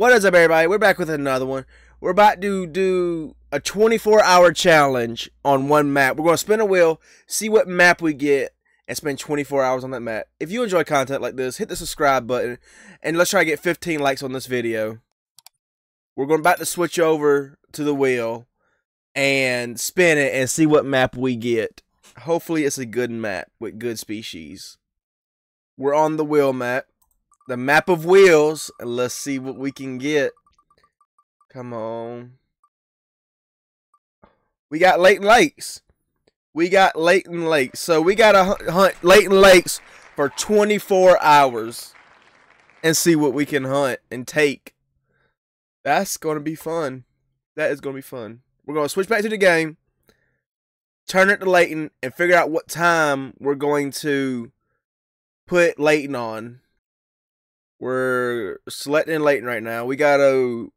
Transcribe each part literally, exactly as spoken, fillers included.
What is up, everybody? We're back with another one. We're about to do a twenty-four hour challenge on one map. We're going to spin a wheel, see what map we get, and spend twenty-four hours on that map. If you enjoy content like this, hit the subscribe button, and let's try to get fifteen likes on this video. We're going about to switch over to the wheel and spin it and see what map we get. Hopefully it's a good map with good species. We're on the wheel map. The map of wheels, and let's see what we can get. Come on. We got Layton Lakes. We got Layton Lakes. So we got to hunt Layton Lakes for twenty-four hours and see what we can hunt and take. That's going to be fun. That is going to be fun. We're going to switch back to the game, turn it to Layton, and figure out what time we're going to put Layton on. We're selecting Layton right now. We got to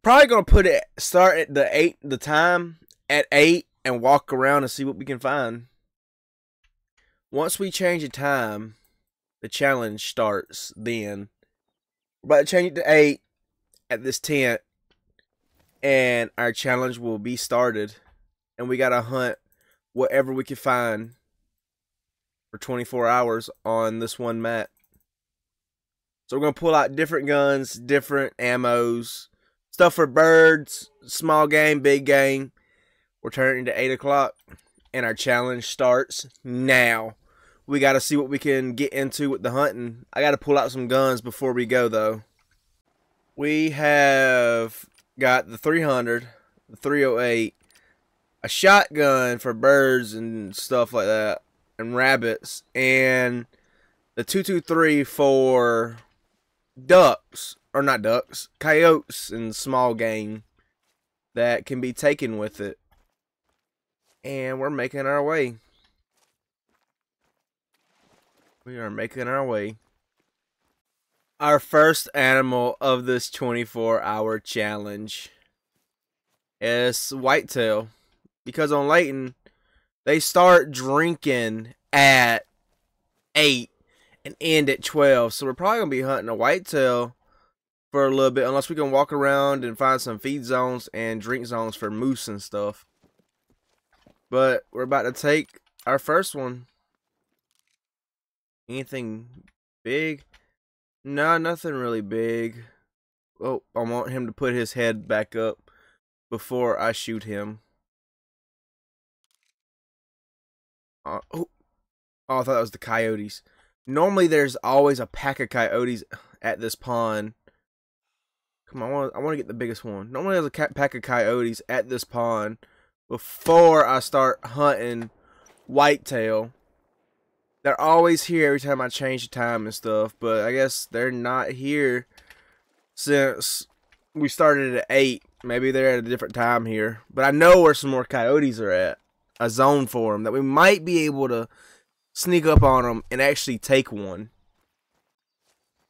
probably gonna put it start at the eight the time at eight and walk around and see what we can find. Once we change the time, the challenge starts. Then we're about to change it to eight at this tent, and our challenge will be started. And we gotta hunt whatever we can find for twenty-four hours on this one map. So we're going to pull out different guns, different ammos, stuff for birds, small game, big game. We're turning to eight o'clock, and our challenge starts now. We got to see what we can get into with the hunting. I got to pull out some guns before we go, though. We have got the three hundred, the three oh eight, a shotgun for birds and stuff like that, and rabbits, and the two two three for ducks, or not ducks, coyotes and small game that can be taken with it. And we're making our way. We are making our way. Our first animal of this twenty-four hour challenge is whitetail, because on Layton they start drinking at eight and end at twelve, so we're probably gonna be hunting a whitetail for a little bit, unless we can walk around and find some feed zones and drink zones for moose and stuff. But we're about to take our first one. Anything big? No, nothing really big. Oh, I want him to put his head back up before I shoot him. Uh, oh. oh, I thought that was the coyotes. Normally, there's always a pack of coyotes at this pond. Come on, I want to, I want to get the biggest one. Normally, there's a pack of coyotes at this pond before I start hunting whitetail. They're always here every time I change the time and stuff, but I guess they're not here since we started at eight. Maybe they're at a different time here, but I know where some more coyotes are at. A zone for them that we might be able to sneak up on them and actually take one.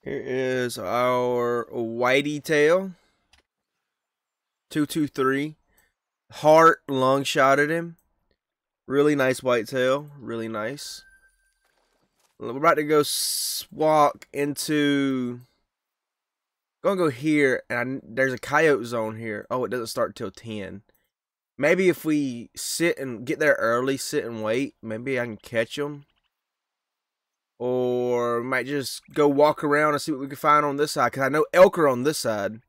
Here is our whitey tail. two two three. Heart long shot at him. Really nice white tail. Really nice. We're about to go walk into. Gonna go here, and I, there's a coyote zone here. Oh, it doesn't start till ten. Maybe if we sit and get there early, sit and wait, maybe I can catch them. Or we might just go walk around and see what we can find on this side, because I know elk are on this side.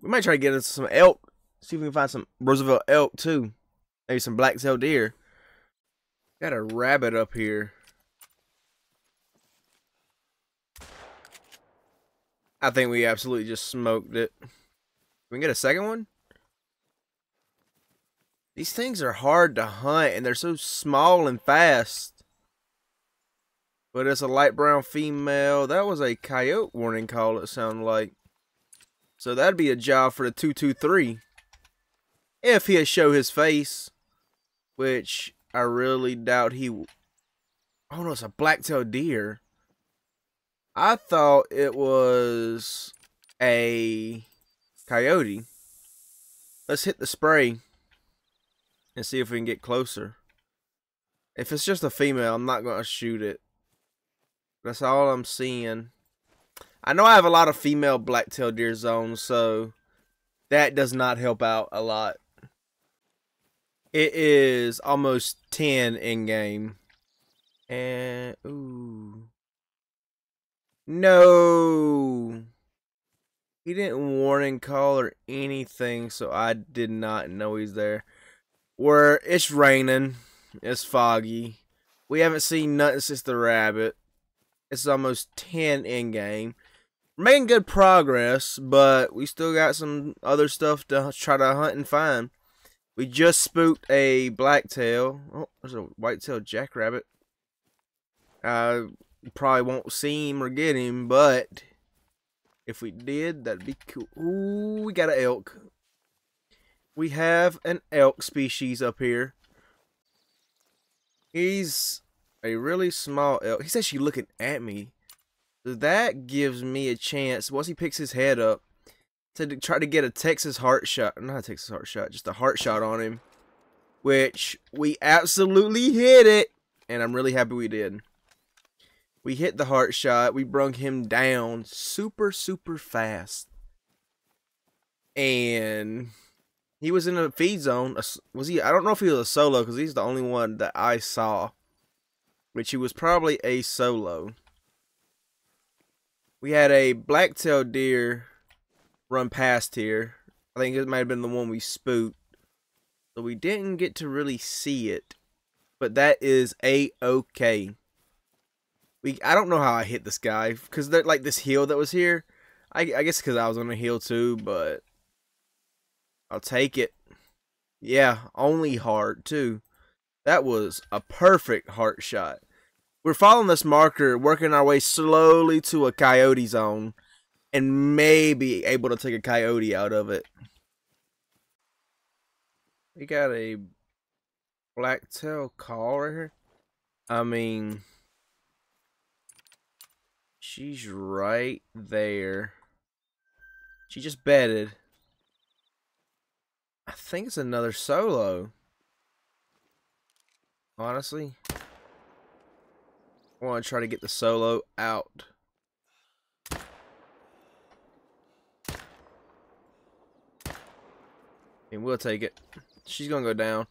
We might try to get into some elk, see if we can find some Roosevelt elk too. Maybe some black-tailed deer. Got a rabbit up here. I think we absolutely just smoked it. Can we get a second one? These things are hard to hunt, and they're so small and fast. But it's a light brown female. That was a coyote warning call, it sounded like. So that'd be a job for the two two three. If he'd show his face. Which I really doubt he... Oh no, it's a black-tailed deer. I thought it was a coyote. Let's hit the spray and see if we can get closer. If it's just a female, I'm not going to shoot it. That's all I'm seeing. I know I have a lot of female black-tailed deer zones, so that does not help out a lot. It is almost ten in game. And ooh. No. He didn't warning call or anything, so I did not know he's there. Where it's raining, it's foggy. We haven't seen nothing since the rabbit. It's almost ten in game. We're making good progress, but we still got some other stuff to try to hunt and find. We just spooked a blacktail. Oh, there's a white-tailed jackrabbit. Uh, probably won't see him or get him, but if we did, that'd be cool. Ooh, we got an elk. We have an elk species up here. He's a really small elk. He's actually looking at me. So that gives me a chance, once he picks his head up, to try to get a Texas heart shot. Not a Texas heart shot, just a heart shot on him. Which, we absolutely hit it. And I'm really happy we did. We hit the heart shot. We brung him down super, super fast. And he was in a feed zone. Was he? I don't know if he was a solo, because he's the only one that I saw. Which he was probably a solo. We had a black-tailed deer run past here. I think it might have been the one we spooked. So we didn't get to really see it. But that is a-okay. We, I don't know how I hit this guy, because they're like this hill that was here. I, I guess because I was on a hill too, but I'll take it. Yeah, only heart too. That was a perfect heart shot. We're following this marker, working our way slowly to a coyote zone, and maybe able to take a coyote out of it. We got a blacktail call right here. I mean, she's right there. She just bedded. I think it's another solo. Honestly, I want to try to get the solo out. And we'll take it. She's going to go down.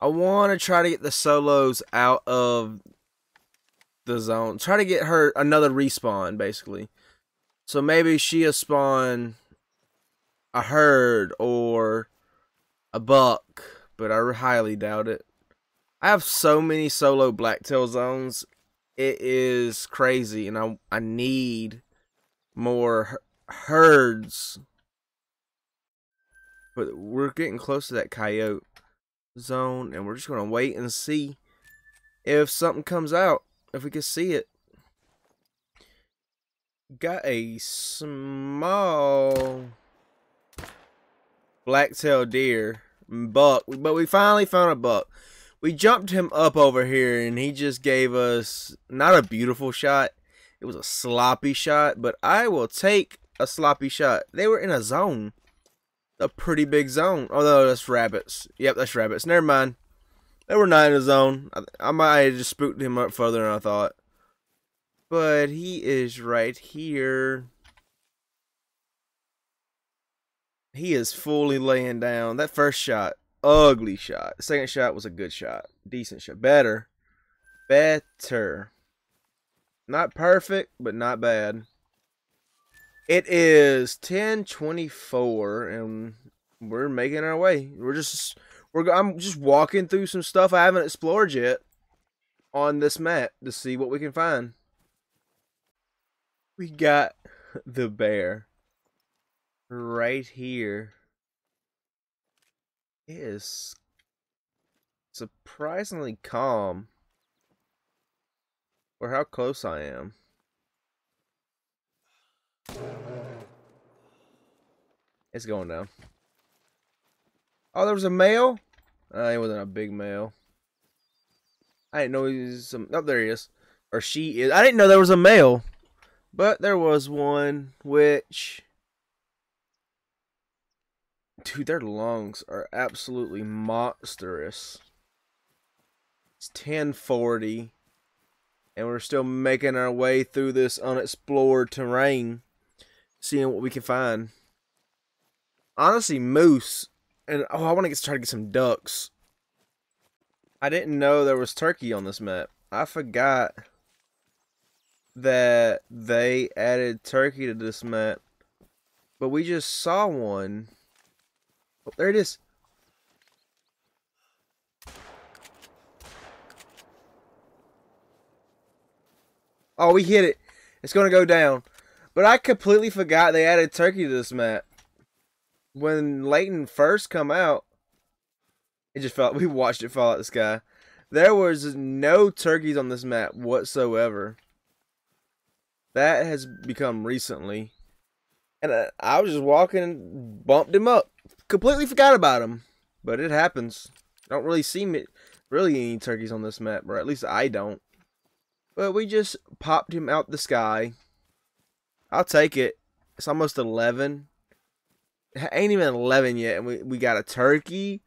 I want to try to get the solos out of the zone. Try to get her another respawn, basically. So maybe she'll spawn a herd or a buck, but I highly doubt it. I have so many solo blacktail zones. It is crazy, and I, I need more herds. But we're getting close to that coyote zone, and we're just going to wait and see if something comes out, if we can see it. Got a small black-tailed deer, buck, but we finally found a buck. We jumped him up over here, and he just gave us not a beautiful shot. It was a sloppy shot, but I will take a sloppy shot. They were in a zone, a pretty big zone. Oh, no, that's rabbits. Yep, that's rabbits. Never mind. They were not in a zone. I, I might have just spooked him up further than I thought. But he is right here. He is fully laying down. That first shot, ugly shot. Second shot was a good shot. Decent shot. Better. Better. Not perfect, but not bad. It is ten twenty-four, and we're making our way. We're just we're I'm just walking through some stuff I haven't explored yet on this map to see what we can find. We got the bear right here. It is surprisingly calm for how close I am. It's going down. Oh, there was a male? Uh, it wasn't a big male. I didn't know he was some. Oh, there he is. Or she is. I didn't know there was a male. But there was one, which, dude, their lungs are absolutely monstrous. It's ten forty, and we're still making our way through this unexplored terrain. seeing what we can find. Honestly, moose, and oh, I want to get try to get some ducks. I didn't know there was turkey on this map. I forgot that they added turkey to this map, but we just saw one. Oh, there it is. Oh, we hit it. It's going to go down. But I completely forgot they added turkey to this map. When Layton first come out, it just fell. We watched it fall out of the sky. There was no turkeys on this map whatsoever. That has become recently. And I, I was just walking, bumped him up. Completely forgot about him. But it happens. I don't really see me, really any turkeys on this map, or at least I don't. But we just popped him out the sky. I'll take it. It's almost eleven. It ain't even eleven yet, and we, we got a turkey.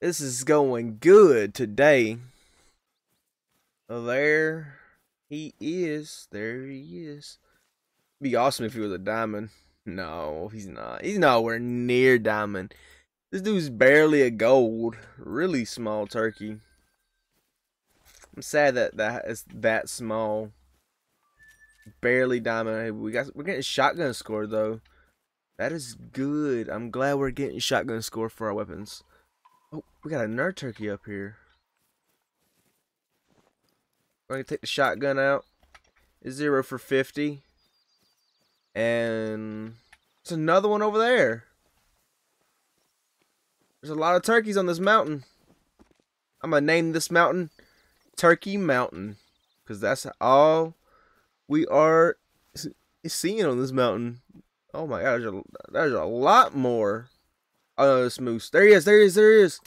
This is going good today. Oh, there he is. There he is. It'd be awesome if he was a diamond. No, he's not. He's nowhere near diamond. This dude's barely a gold. Really small turkey. I'm sad that that is that small. Barely diamond. We got we're getting shotgun score though. That is good. I'm glad we're getting shotgun score for our weapons. Oh, we got a nerd turkey up here. We're gonna take the shotgun out. It's zero for fifty. And there's another one over there. There's a lot of turkeys on this mountain. I'm gonna name this mountain Turkey Mountain, because that's all we are seeing on this mountain. Oh my gosh, there's a, there's a lot more. Oh, this moose. There he is, there he is, there he is.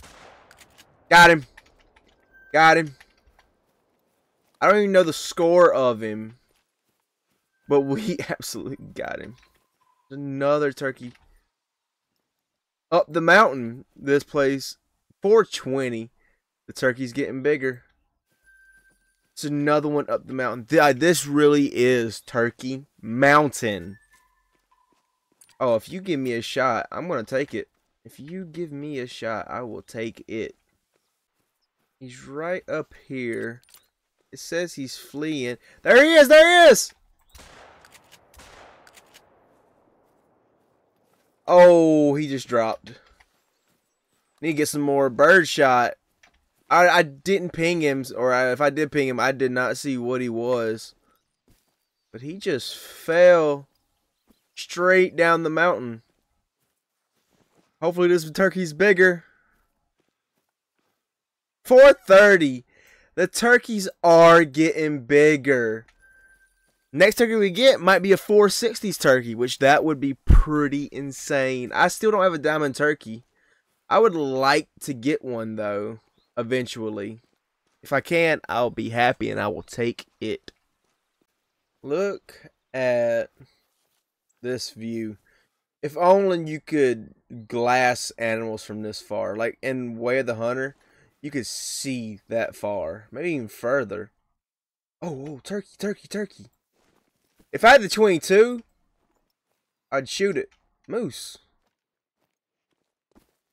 Got him. Got him. I don't even know the score of him, but we absolutely got him. Another turkey. Up the mountain, this place, four twenty. The turkey's getting bigger. It's another one up the mountain. This really is Turkey Mountain. Oh, if you give me a shot, I'm going to take it. If you give me a shot, I will take it. He's right up here. It says he's fleeing. There he is! There he is! Oh, he just dropped. Need to get some more bird shot. I, I didn't ping him, or I, if I did ping him, I did not see what he was. But he just fell straight down the mountain. Hopefully this turkey's bigger. four thirty. The turkeys are getting bigger. Next turkey we get might be a four sixties turkey, which that would be pretty insane. I still don't have a diamond turkey. I would like to get one, though. Eventually, if I can, I'll be happy and I will take it. Look at this view. If only you could glass animals from this far. Like in Way of the Hunter, you could see that far. Maybe even further. Oh, oh turkey, turkey, turkey. If I had the twenty-two, I'd shoot it. Moose.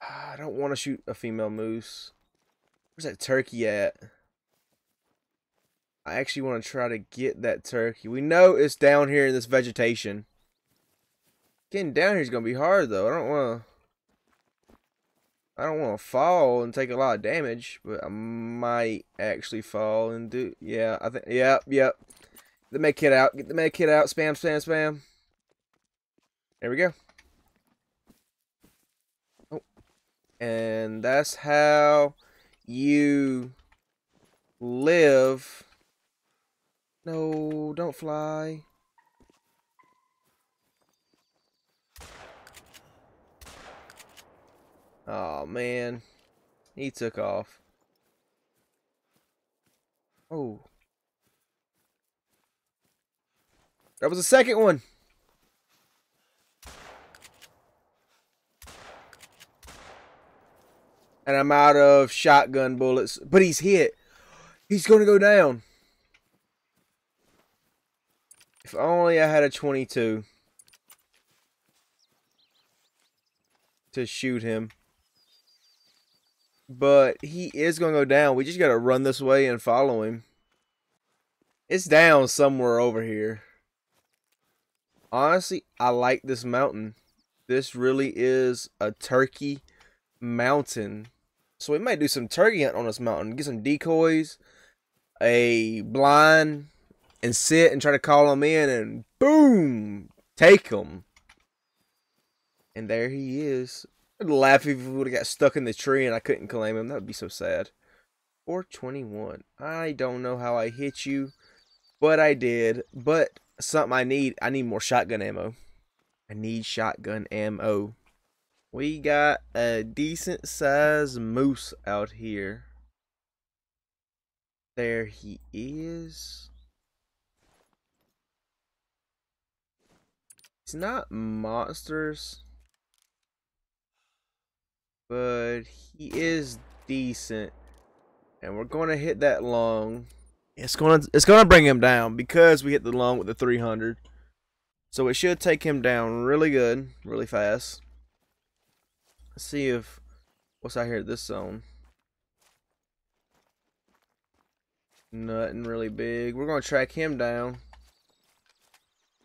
I don't want to shoot a female moose. Where's that turkey at? I actually want to try to get that turkey. We know it's down here in this vegetation. Getting down here is going to be hard, though. I don't want to... I don't want to fall and take a lot of damage. But I might actually fall and do... Yeah, I think... Yep, yep. Get the med kit out. Get the med kit out. Spam, spam, spam. There we go. Oh. And that's how... you live. No, don't fly. Oh man, he took off. Oh, that was the second one. And I'm out of shotgun bullets. But he's hit. He's going to go down. If only I had a twenty-two. to shoot him. But he is going to go down. We just got to run this way and follow him. It's down somewhere over here. Honestly, I like this mountain. This really is a turkey mountain. So we might do some turkey hunt on this mountain. Get some decoys, a blind, and sit and try to call them in and boom, take them. And there he is. I'd laugh if he would have got stuck in the tree and I couldn't claim him. That would be so sad. four twenty-one. I don't know how I hit you, but I did. But something I need, I need more shotgun ammo. I need shotgun ammo. We got a decent sized moose out here. There he is. It's not monsters, but he is decent, and we're going to hit that long. It's going to it's going to bring him down because we hit the long with the three hundred. So it should take him down really good, really fast. Let's see if what's out here at this zone. Nothing really big. We're going to track him down.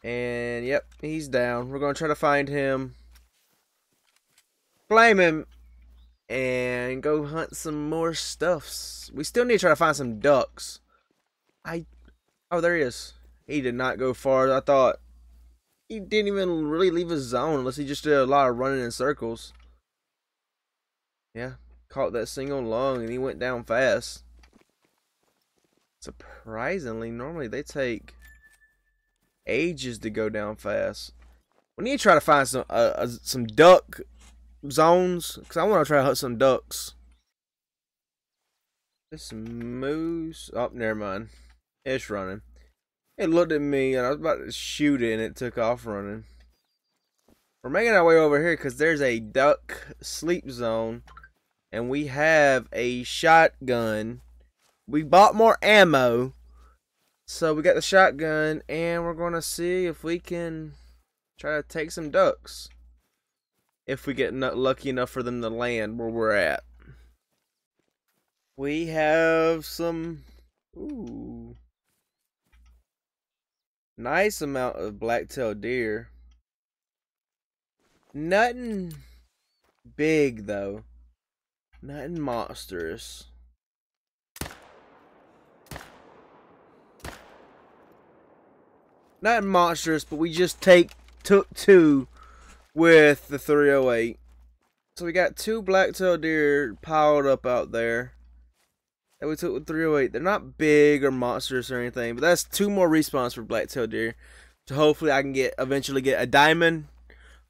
And yep, he's down. We're going to try to find him, flame him, and go hunt some more stuffs. We still need to try to find some ducks. I oh, there he is. He did not go far. I thought he didn't even really leave his zone unless he just did a lot of running in circles. Yeah, caught that single lung and he went down fast. Surprisingly, normally they take ages to go down fast. We need to try to find some uh, uh, some duck zones because I want to try to hunt some ducks. This moose, oh, never mind. It's running. It looked at me and I was about to shoot it, and it took off running. We're making our way over here because there's a duck sleep zone, and we have a shotgun. We bought more ammo. So we got the shotgun, and we're going to see if we can try to take some ducks. If we get not lucky enough for them to land where we're at. We have some ooh, nice amount of black-tailed deer. Nothing big, though. Nothing monstrous. Not monstrous, but we just take took two with the three oh eight. So we got two black-tailed deer piled up out there that we took with three oh eight. They're not big or monstrous or anything, but that's two more respawns for black-tailed deer. So hopefully I can get eventually get a diamond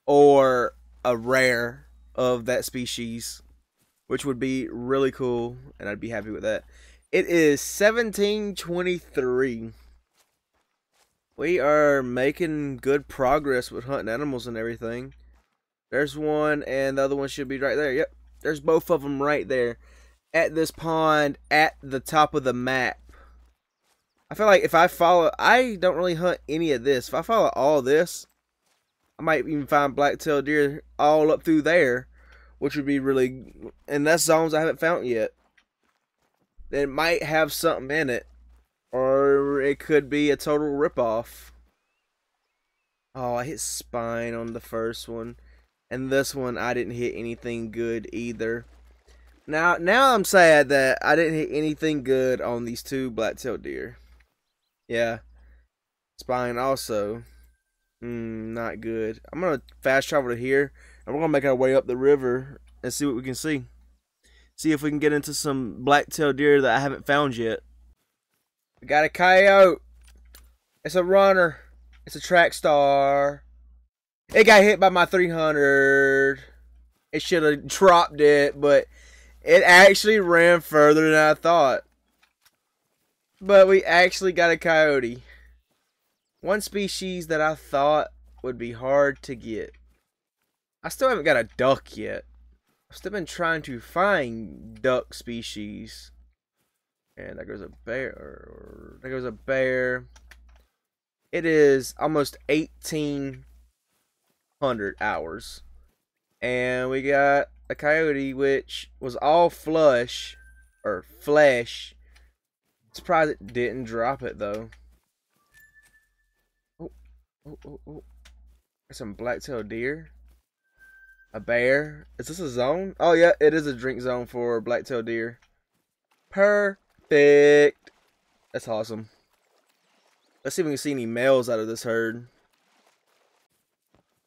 or a rare of that species, which would be really cool, and I'd be happy with that. It is seventeen twenty-three. We are making good progress with hunting animals and everything. There's one, and the other one should be right there. Yep, there's both of them right there at this pond at the top of the map. I feel like if I follow, I don't really hunt any of this. If I follow all this, I might even find black-tailed deer all up through there, which would be really, and that's zones I haven't found yet. It might have something in it. Or it could be a total ripoff. Oh, I hit spine on the first one. And this one, I didn't hit anything good either. Now, now I'm sad that I didn't hit anything good on these two black-tailed deer. Yeah. Spine also. Mm, not good. I'm going to fast travel to here. And we're going to make our way up the river and see what we can see. See if we can get into some black-tailed deer that I haven't found yet. We got a coyote. It's a runner. It's a track star. It got hit by my three hundred. It should have dropped it, but it actually ran further than I thought. But we actually got a coyote. One species that I thought would be hard to get. I still haven't got a duck yet. I've still been trying to find duck species. And there goes a bear. There goes a bear. It is almost eighteen hundred hours. And we got a coyote, which was all flush or flesh. Surprised it didn't drop it though. Oh, oh, oh, oh. There's some black-tailed deer. A bear. Is this a zone? Oh yeah, it is a drink zone for black-tailed deer. Perfect. That's awesome. Let's see if we can see any males out of this herd.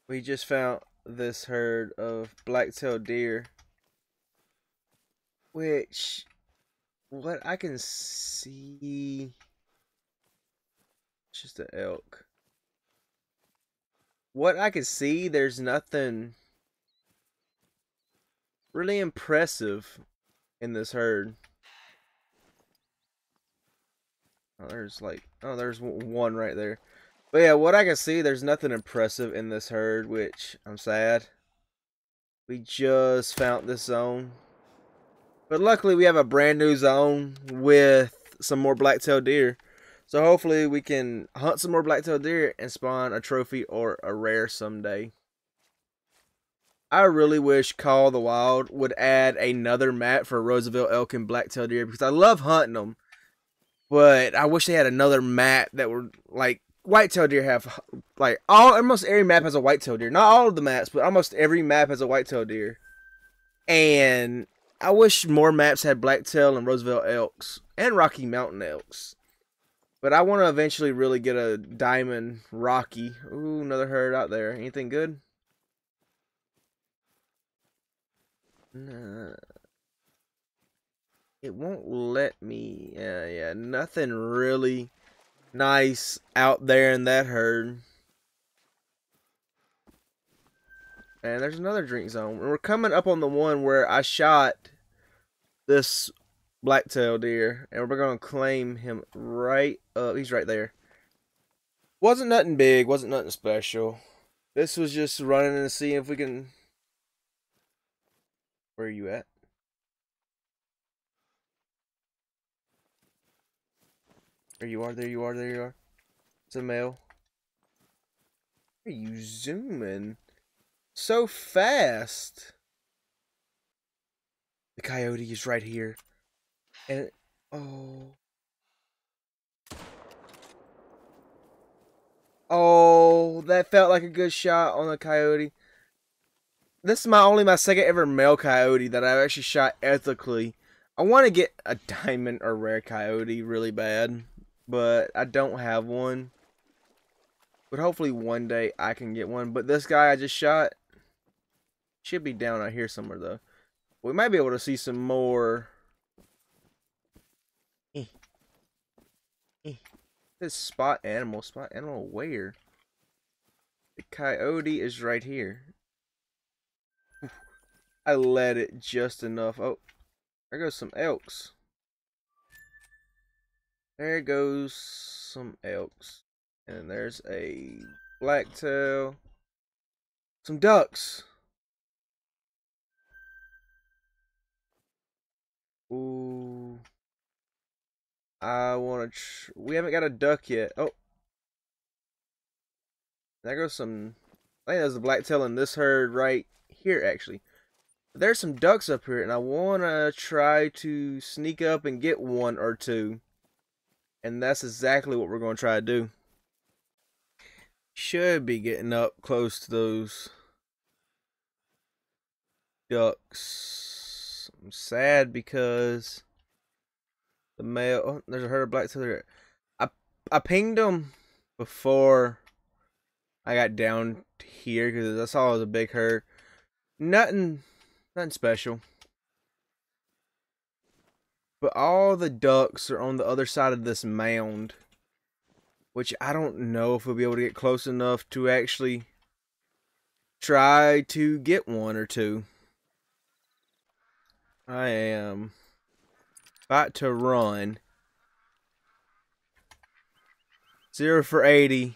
We just found this herd of black-tailed deer, which, what I can see, just an elk. What I can see, there's nothing really impressive in this herd. Oh, there's like, oh, there's one right there. But yeah, what I can see, there's nothing impressive in this herd, which I'm sad. We just found this zone. But luckily, we have a brand new zone with some more black-tailed deer. So hopefully, we can hunt some more black-tailed deer and spawn a trophy or a rare someday. I really wish Call of the Wild would add another map for Roosevelt elk and black-tailed deer, because I love hunting them. But I wish they had another map that were like white-tailed deer have. Like all, almost every map has a white-tailed deer. Not all of the maps, but almost every map has a white-tailed deer. And I wish more maps had black-tail and Roosevelt elks and Rocky Mountain elks. But I want to eventually really get a diamond Rocky. Ooh, another herd out there. Anything good? Nah. It won't let me. Yeah, yeah, nothing really nice out there in that herd. And there's another drink zone. We're coming up on the one where I shot this black-tailed deer, and we're gonna claim him right up. He's right there. Wasn't nothing big. Wasn't nothing special. This was just running and seeing if we can. Where are you at? There you are, there you are, there you are. It's a male. Why are you zooming so fast? The coyote is right here. And it, oh. Oh, that felt like a good shot on a coyote. This is my only my second ever male coyote that I've actually shot ethically. I want to get a diamond or rare coyote really bad, but I don't have one. But hopefully one day I can get one. But this guy I just shot should be down out here somewhere though. We might be able to see some more. Eh. Eh. This spot animal, spot animal where? The coyote is right here. I let it just enough. Oh, there goes some elks. There goes some elks. And there's a blacktail. Some ducks. Ooh. I want to... Tr we haven't got a duck yet. Oh. There goes some... I think there's a blacktail in this herd right here, actually. There's some ducks up here, and I want to try to sneak up and get one or two. And that's exactly what we're going to try to do. Should be getting up close to those ducks. I'm sad because the male... Oh, there's a herd of black-tailed deer. I, I pinged them before I got down here because I saw it was a big herd. Nothing, nothing special. But all the ducks are on the other side of this mound, which I don't know if we'll be able to get close enough to actually try to get one or two. I am about to run. zero for eighty.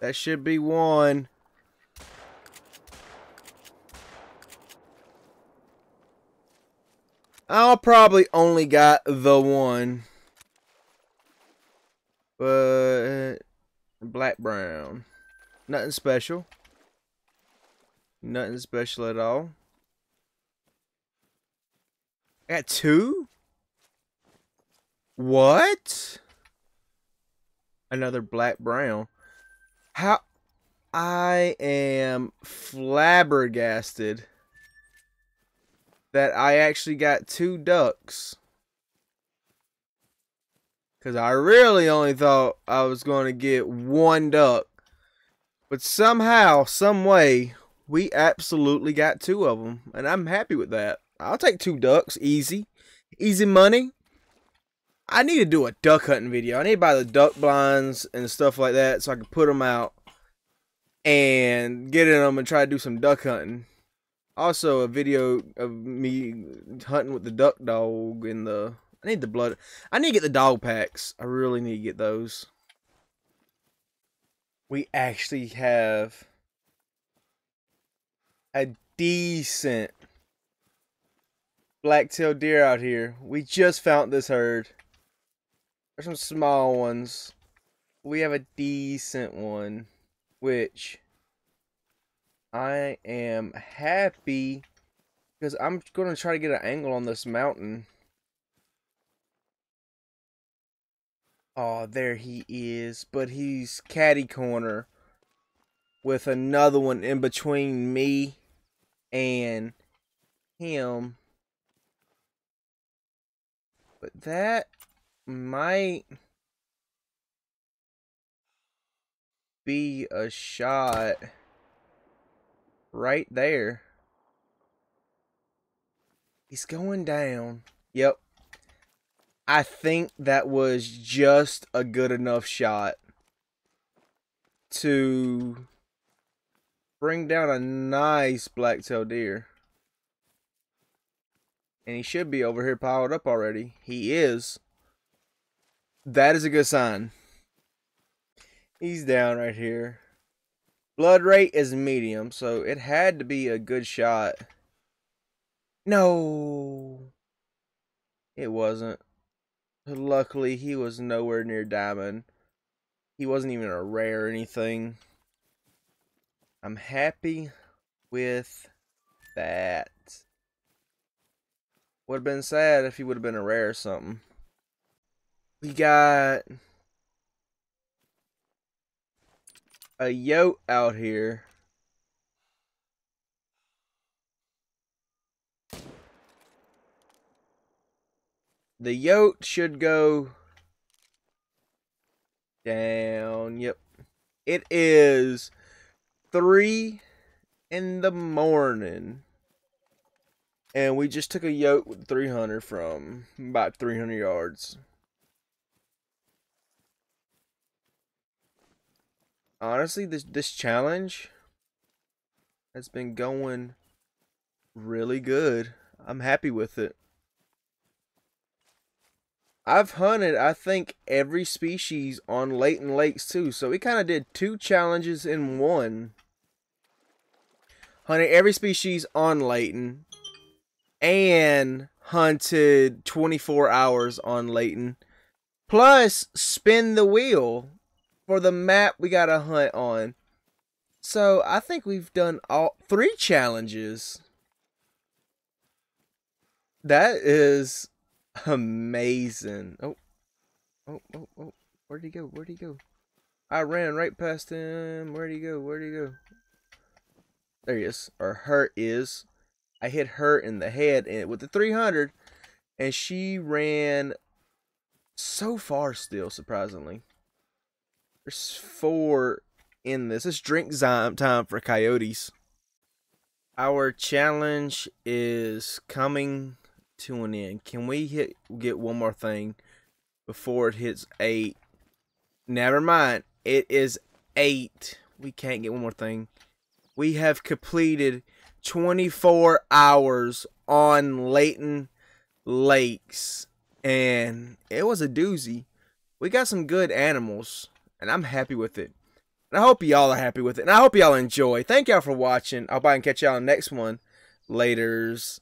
That should be one. I'll probably only got the one. But black brown. Nothing special. Nothing special at all. I got two? What? Another black brown. How? I am flabbergasted that I actually got two ducks. Because I really only thought I was going to get one duck. But somehow, some way, we absolutely got two of them. And I'm happy with that. I'll take two ducks. Easy. Easy money. I need to do a duck hunting video. I need to buy the duck blinds and stuff like that so I can put them out and get in them and try to do some duck hunting. Also, a video of me hunting with the duck dog and the... I need the blood. I need to get the dog packs. I really need to get those. We actually have a decent black-tailed deer out here. We just found this herd. There's some small ones. We have a decent one, which I am happy because I'm going to try to get an angle on this mountain. Oh, there he is, but he's catty corner with another one in between me and him. But that might be a shot right there. He's going down. Yep. I think that was just a good enough shot to bring down a nice black-tailed deer. And he should be over here piled up already. He is. That is a good sign. He's down right here. Blood rate is medium, so it had to be a good shot. No. It wasn't. Luckily, he was nowhere near diamond. He wasn't even a rare or anything. I'm happy with that. Would have been sad if he would have been a rare or something. We got a yoke out here. The yoke should go down. Yep. It is three in the morning. And we just took a yoke with three hundred from about three hundred yards. Honestly, this, this challenge has been going really good. I'm happy with it. I've hunted, I think, every species on Layton Lakes, too. So we kind of did two challenges in one. Hunted every species on Layton. And hunted twenty-four hours on Layton. Plus, spin the wheel for the map we got to hunt on. So I think we've done all three challenges. That is... amazing. Oh, oh, oh, oh. Where'd he go? Where'd he go? I ran right past him. Where'd he go? Where'd he go? There he is. Or her is. I hit her in the head and with the three hundred, and she ran so far still, surprisingly. There's four in this. It's drink time for coyotes. Our challenge is coming to an end. Can we hit get one more thing before it hits eight? Never mind. It is eight. We can't get one more thing. We have completed twenty-four hours on Layton Lakes, and it was a doozy. We got some good animals, and I'm happy with it. And I hope y'all are happy with it, and I hope y'all enjoy. Thank y'all for watching. I'll bye and catch y'all on the next one. Laters.